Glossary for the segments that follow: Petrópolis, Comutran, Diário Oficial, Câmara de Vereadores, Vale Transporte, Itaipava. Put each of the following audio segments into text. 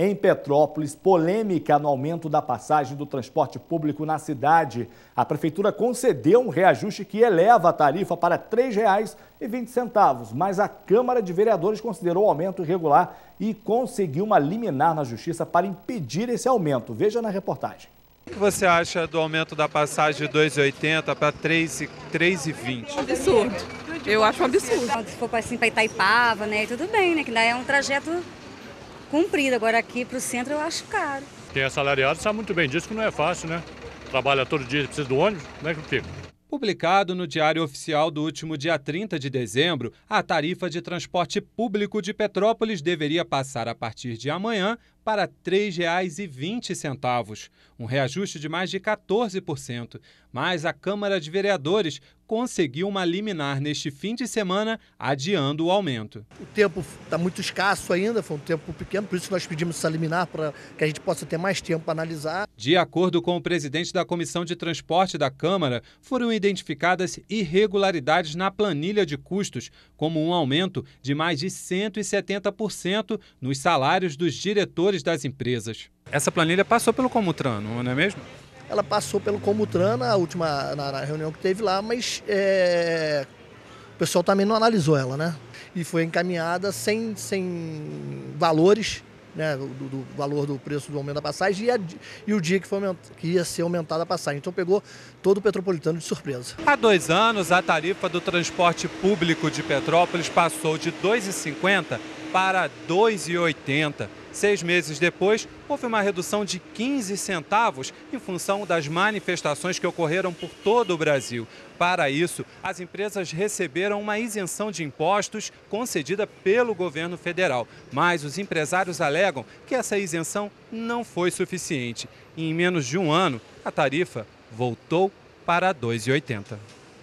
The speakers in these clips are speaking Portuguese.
Em Petrópolis, polêmica no aumento da passagem do transporte público na cidade. A prefeitura concedeu um reajuste que eleva a tarifa para R$ 3,20, mas a Câmara de Vereadores considerou o aumento irregular e conseguiu uma liminar na Justiça para impedir esse aumento. Veja na reportagem. O que você acha do aumento da passagem de 2,80 para 3,20? Absurdo. Eu acho um absurdo. Se for para Itaipava, né, tudo bem, né, que daí é um trajeto comprido. Agora aqui para o centro eu acho caro. Quem é assalariado sabe muito bem disso, que não é fácil, né? Trabalha todo dia, precisa do ônibus, como é que fica? Publicado no Diário Oficial do último dia 30 de dezembro, a tarifa de transporte público de Petrópolis deveria passar a partir de amanhã para R$ 3,20, um reajuste de mais de 14%. Mas a Câmara de Vereadores conseguiu uma liminar neste fim de semana, adiando o aumento. O tempo está muito escasso ainda, foi um tempo pequeno, por isso nós pedimos essa liminar para que a gente possa ter mais tempo para analisar. De acordo com o presidente da Comissão de Transporte da Câmara, foram identificadas irregularidades na planilha de custos, como um aumento de mais de 170% nos salários dos diretores das empresas. Essa planilha passou pelo Comutran, não é mesmo? Ela passou pelo Comutran na reunião que teve lá, mas o pessoal também não analisou ela, né? E foi encaminhada sem valores, né, do valor do preço do aumento da passagem e o dia que ia ser aumentada a passagem. Então pegou todo o petropolitano de surpresa. Há 2 anos, a tarifa do transporte público de Petrópolis passou de R$ 2,50 para R$ 2,80. 6 meses depois, houve uma redução de 15 centavos em função das manifestações que ocorreram por todo o Brasil. Para isso, as empresas receberam uma isenção de impostos concedida pelo governo federal. Mas os empresários alegam que essa isenção não foi suficiente. E em menos de um ano, a tarifa voltou para R$ 2,80.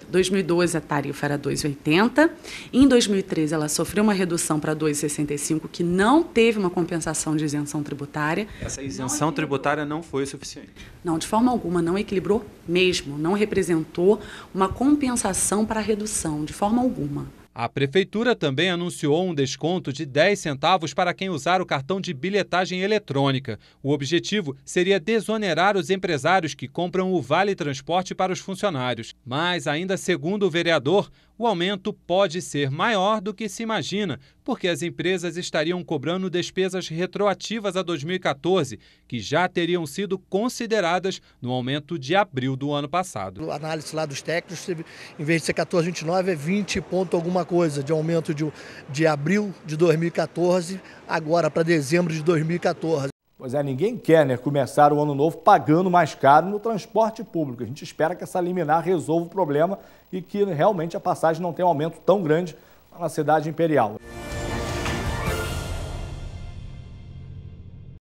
Em 2012 a tarifa era R$ 2,80, em 2013 ela sofreu uma redução para R$ 2,65, que não teve uma compensação de isenção tributária. Essa isenção tributária não foi o suficiente? Não, de forma alguma, não equilibrou mesmo, não representou uma compensação para a redução, de forma alguma. A prefeitura também anunciou um desconto de 10 centavos para quem usar o cartão de bilhetagem eletrônica. O objetivo seria desonerar os empresários que compram o Vale Transporte para os funcionários. Mas, ainda segundo o vereador, o aumento pode ser maior do que se imagina, porque as empresas estariam cobrando despesas retroativas a 2014, que já teriam sido consideradas no aumento de abril do ano passado. A análise lá dos técnicos, em vez de ser 14,29, é 20 ponto alguma coisa de aumento de abril de 2014, agora para dezembro de 2014. Pois é, ninguém quer, né, começar o ano novo pagando mais caro no transporte público. A gente espera que essa liminar resolva o problema e que realmente a passagem não tenha um aumento tão grande na cidade imperial.